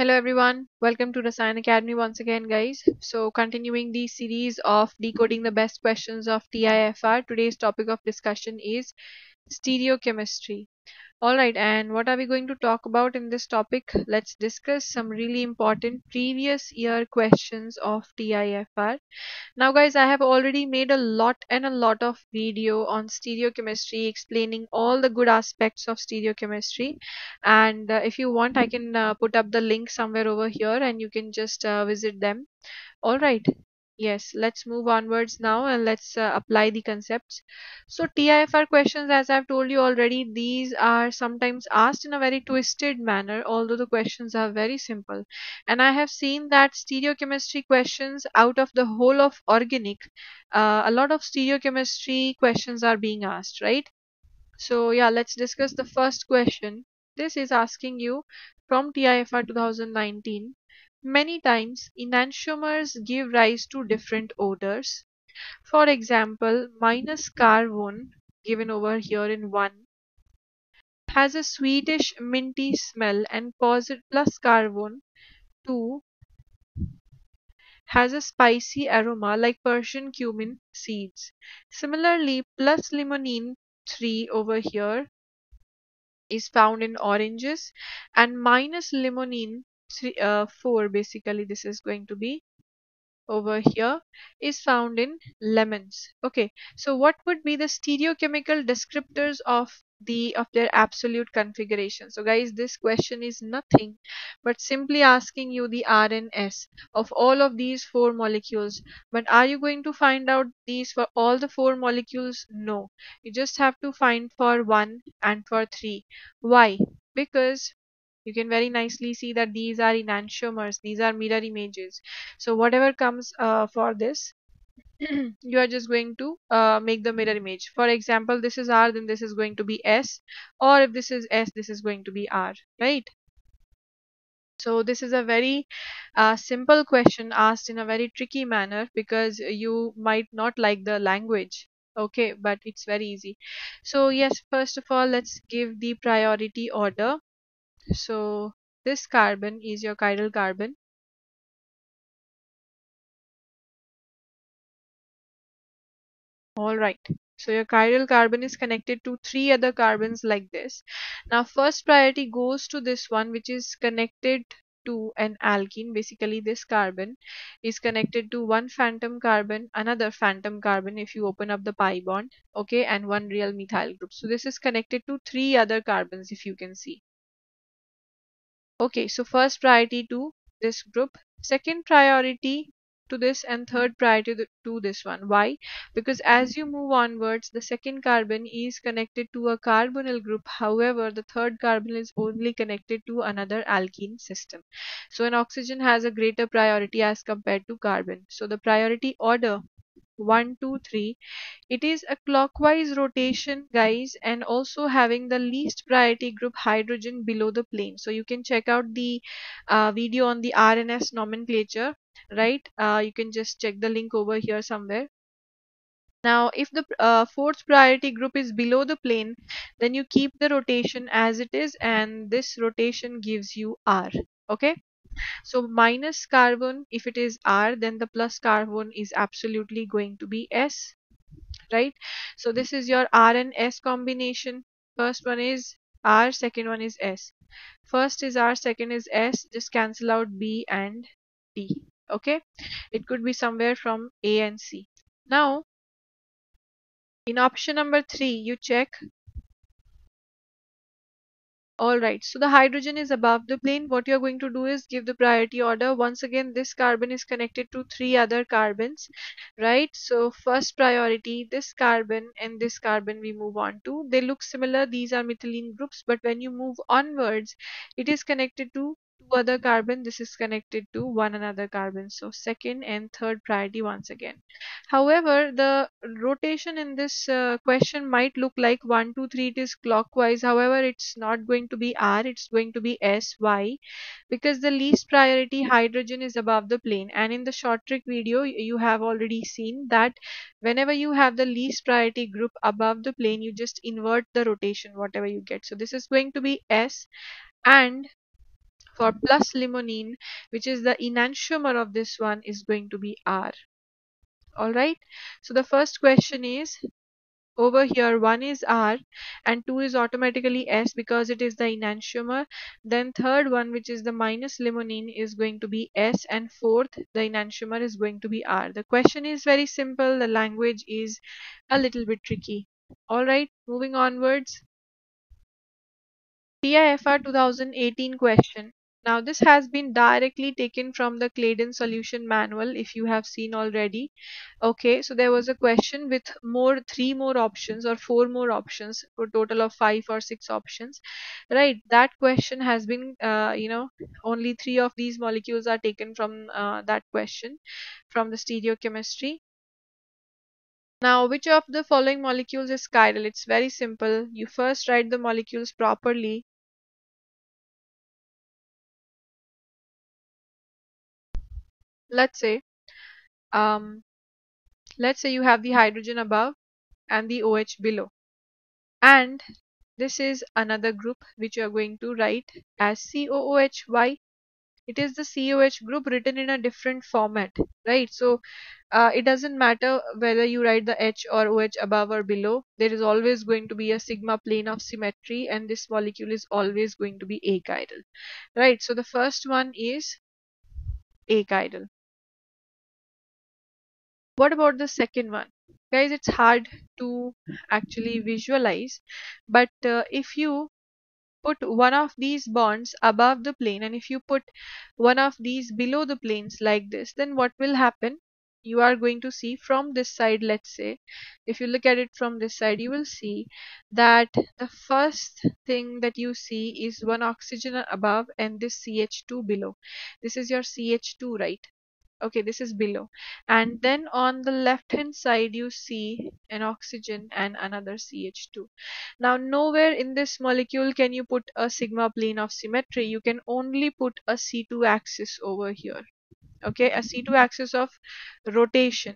Hello everyone, welcome to Rasayan Academy once again guys. So continuing the series of decoding the best questions of TIFR, today's topic of discussion is stereochemistry. Alright, and what are we going to talk about in this topic? Let's discuss some really important previous year questions of TIFR. Now guys, I have already made a lot of video on stereochemistry explaining all the good aspects of stereochemistry, and if you want I can put up the link somewhere over here and you can just visit them. Alright. Yes, let's move onwards now and let's apply the concepts. So TIFR questions, as I've told you already, these are sometimes asked in a very twisted manner, although the questions are very simple. And I have seen that stereochemistry questions out of the whole of organic, a lot of stereochemistry questions are being asked, right? So yeah, let's discuss the first question. This is asking you from TIFR 2019. Many times, enantiomers give rise to different odors. For example, minus carvone, given over here in 1, has a sweetish minty smell, and plus carvone 2 has a spicy aroma like Persian cumin seeds. Similarly, plus limonene 3 over here is found in oranges, and minus limonene 4, basically this is going to be over here, is found in lemons. Okay, so what would be the stereochemical descriptors of their absolute configuration? So guys, this question is nothing but simply asking you the RNS of all of these 4 molecules. But are you going to find out these for all the 4 molecules? No, you just have to find for 1 and for 3. Why? Because you can very nicely see that these are enantiomers, these are mirror images. So whatever comes for this, you are just going to make the mirror image. For example, this is R, then this is going to be S, or if this is S, this is going to be R, right? So this is a very simple question asked in a very tricky manner, because you might not like the language. Okay, but it's very easy. So yes, first of all, let's give the priority order. So this carbon is your chiral carbon. All right, so your chiral carbon is connected to 3 other carbons like this. Now first priority goes to this one, which is connected to an alkene. Basically this carbon is connected to 1 phantom carbon, another phantom carbon if you open up the pi bond, okay, and 1 real methyl group. So this is connected to 3 other carbons, if you can see. Okay, so first priority to this group, second priority to this, and third priority to this one. Why? Because as you move onwards, the second carbon is connected to a carbonyl group. However, the third carbon is only connected to another alkene system. So an oxygen has a greater priority as compared to carbon. So the priority order 1, 2, 3, it is a clockwise rotation guys, and also having the least priority group hydrogen below the plane. So you can check out the video on the RNS nomenclature, right? You can just check the link over here somewhere. Now if the fourth priority group is below the plane, then you keep the rotation as it is, and this rotation gives you R. Okay, so minus carbon, if it is R, then the plus carbon is absolutely going to be S, right? So this is your R and S combination. First one is R, second one is S. First is R, second is S. Just cancel out B and D, okay? It could be somewhere from A and C. Now, in option number 3, you check. Alright, so the hydrogen is above the plane. What you are going to do is give the priority order. Once again, this carbon is connected to 3 other carbons, right? So first priority, this carbon and this carbon we move on to. They look similar. These are methylene groups, but when you move onwards, it is connected to 2 other carbon. This is connected to 1 another carbon. So second and third priority once again. However, the rotation in this question might look like 1, 2, 3, it is clockwise. However, it's not going to be R, it's going to be S. Why? Because the least priority hydrogen is above the plane, and in the short trick video you have already seen that whenever you have the least priority group above the plane, you just invert the rotation, whatever you get. So this is going to be S, and for plus limonene, which is the enantiomer of this one, is going to be R. Alright, so the first question is, over here 1 is R and 2 is automatically S because it is the enantiomer. Then third one, which is the minus limonene, is going to be S, and fourth, the enantiomer, is going to be R. The question is very simple. The language is a little bit tricky. Alright, moving onwards. TIFR 2018 question. Now this has been directly taken from the Clayden solution manual, if you have seen already. Okay, so there was a question with three more options or four more options, for a total of 5 or 6 options, right? That question has been only 3 of these molecules are taken from that question from the stereochemistry. Now, which of the following molecules is chiral? It's very simple. You first write the molecules properly. Let's say you have the hydrogen above and the OH below, and this is another group which you are going to write as COOH. Why? It is the COH group written in a different format, right? So it doesn't matter whether you write the H or OH above or below, there is always going to be a sigma plane of symmetry, and this molecule is always going to be achiral, right? So the first one is achiral. What about the second one? Guys, it's hard to actually visualize, but if you put one of these bonds above the plane and if you put one of these below the planes like this, then what will happen? You are going to see from this side, let's say, if you look at it from this side, you will see that the first thing that you see is one oxygen above and this CH2 below. This is your CH2, right? Okay, this is below, and then on the left hand side you see an oxygen and another CH2. Now, nowhere in this molecule can you put a sigma plane of symmetry. You can only put a C2 axis over here, okay, a C2 axis of rotation,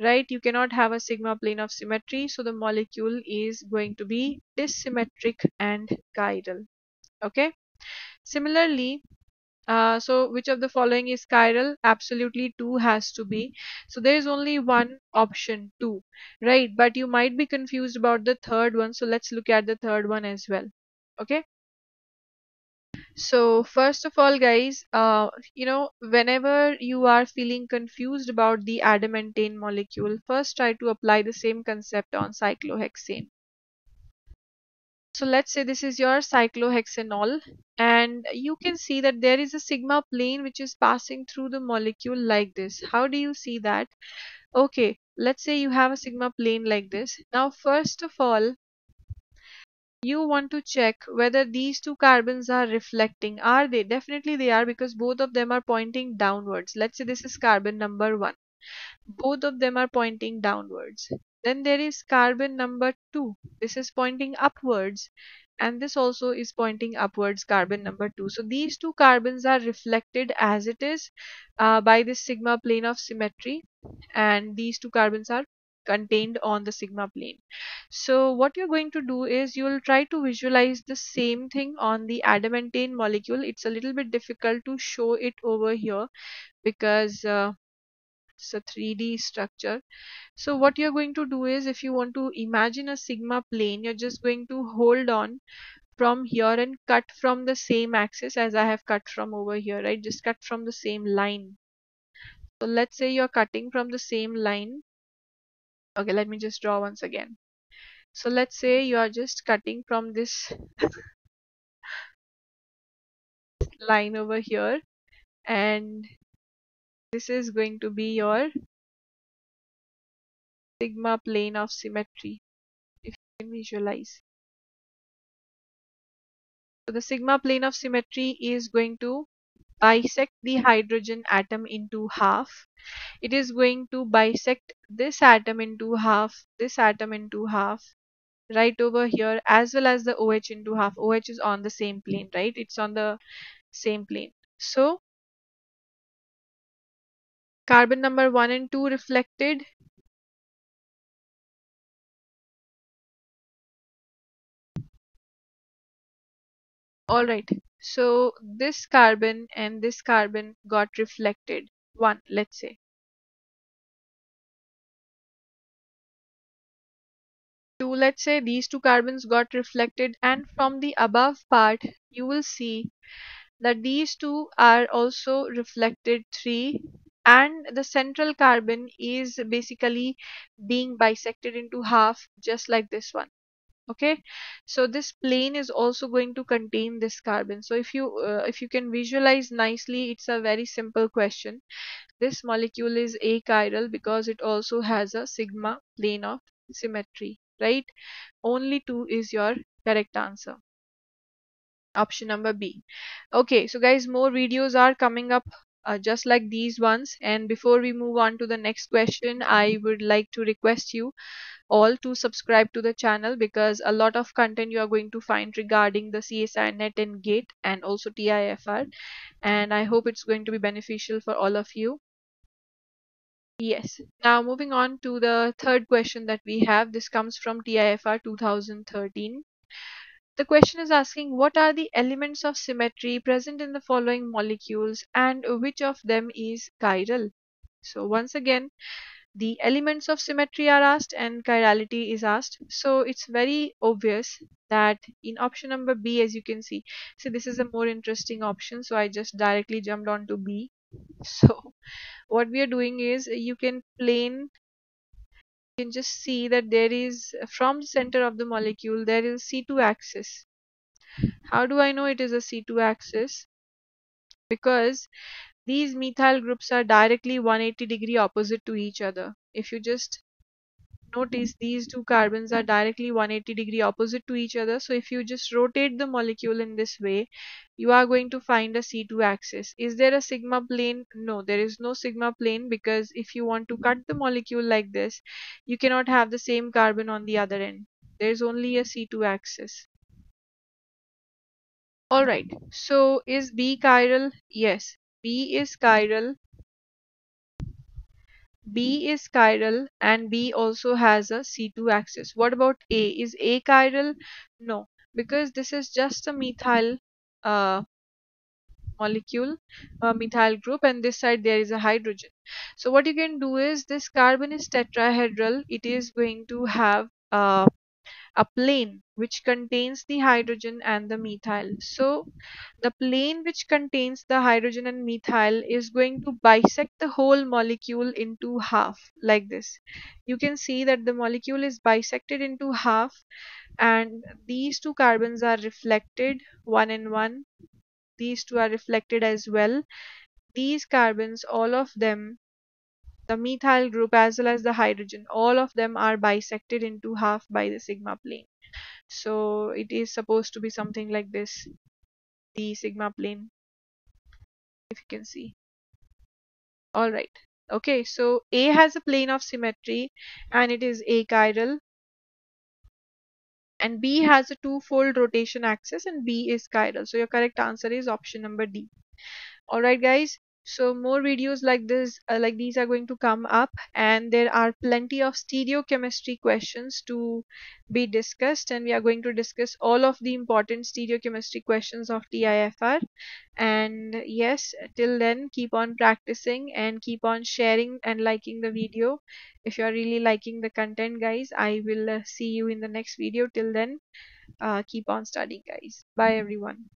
right? You cannot have a sigma plane of symmetry, so the molecule is going to be dissymmetric and chiral. Okay, similarly, so which of the following is chiral? Absolutely 2 has to be. So there is only one option, 2, right? But you might be confused about the third one. So let's look at the third one as well. Okay. So first of all, guys, whenever you are feeling confused about the adamantane molecule, first try to apply the same concept on cyclohexane. So let's say this is your cyclohexanol, and you can see that there is a sigma plane which is passing through the molecule like this. How do you see that? Okay, let's say you have a sigma plane like this. Now, first of all, you want to check whether these two carbons are reflecting. Are they? Definitely they are, because both of them are pointing downwards. Let's say this is carbon number 1. Both of them are pointing downwards. Then there is carbon number 2. This is pointing upwards, and this also is pointing upwards, carbon number 2. So these two carbons are reflected as it is by this sigma plane of symmetry, and these two carbons are contained on the sigma plane. So what you're going to do is you will try to visualize the same thing on the adamantane molecule. It's a little bit difficult to show it over here because it's a 3D structure. So what you're going to do is, if you want to imagine a sigma plane, you're just going to hold on from here and cut from the same axis as I have cut from over here, right? Just cut from the same line. So let's say you're cutting from the same line. Okay, let me just draw once again. So let's say you are just cutting from this line over here, and this is going to be your sigma plane of symmetry, if you can visualize. So the sigma plane of symmetry is going to bisect the hydrogen atom into half. It is going to bisect this atom into half, this atom into half, right over here, as well as the OH into half. OH is on the same plane, right? It's on the same plane. So carbon number 1 and 2 reflected. Alright, So this carbon and this carbon got reflected, one, let's say. Two, let's say these two carbons got reflected, and from the above part you will see that these two are also reflected, three, and the central carbon is basically being bisected into half, just like this one. Okay, so this plane is also going to contain this carbon. So if you can visualize nicely, it's a very simple question. This molecule is achiral because it also has a sigma plane of symmetry, right? Only two is your correct answer, option number B. Okay, so guys, more videos are coming up just like these ones, and before we move on to the next question, I would like to request you all to subscribe to the channel, because a lot of content you are going to find regarding the CSIR NET and GATE and also TIFR, and I hope it's going to be beneficial for all of you. Yes, now moving on to the third question that we have. This comes from TIFR 2013. The question is asking, what are the elements of symmetry present in the following molecules and which of them is chiral? So once again, the elements of symmetry are asked and chirality is asked. So it's very obvious that in option number B, as you can see, so this is a more interesting option, so I just directly jumped on to B. So what we are doing is, you can just see that there is, from the center of the molecule, there is C2 axis. How do I know it is a C2 axis? Because these methyl groups are directly 180-degree opposite to each other. If you just notice, these two carbons are directly 180-degree opposite to each other. So if you just rotate the molecule in this way, you are going to find a C2 axis. Is there a sigma plane? No, there is no sigma plane, because if you want to cut the molecule like this, you cannot have the same carbon on the other end. There is only a C2 axis. Alright, so is B chiral? Yes, B is chiral. B is chiral, and B also has a C2 axis. What about A? Is A chiral? No, because this is just a methyl molecule, a methyl group, and this side there is a hydrogen. So what you can do is, this carbon is tetrahedral. It is going to have a plane which contains the hydrogen and the methyl. So the plane which contains the hydrogen and methyl is going to bisect the whole molecule into half, like this. You can see that the molecule is bisected into half, and these two carbons are reflected, one and one. These two are reflected as well. These carbons, all of them, the methyl group as well as the hydrogen, all of them are bisected into half by the sigma plane. So it is supposed to be something like this, the sigma plane, if you can see. Alright, okay, so A has a plane of symmetry and it is achiral, and B has a two-fold rotation axis and B is chiral. So your correct answer is option number D. Alright guys, so more videos like this, like these are going to come up, and there are plenty of stereochemistry questions to be discussed, and we are going to discuss all of the important stereochemistry questions of TIFR. And yes, till then, keep on practicing and keep on sharing and liking the video if you are really liking the content, guys. I will see you in the next video. Till then, keep on studying, guys. Bye everyone.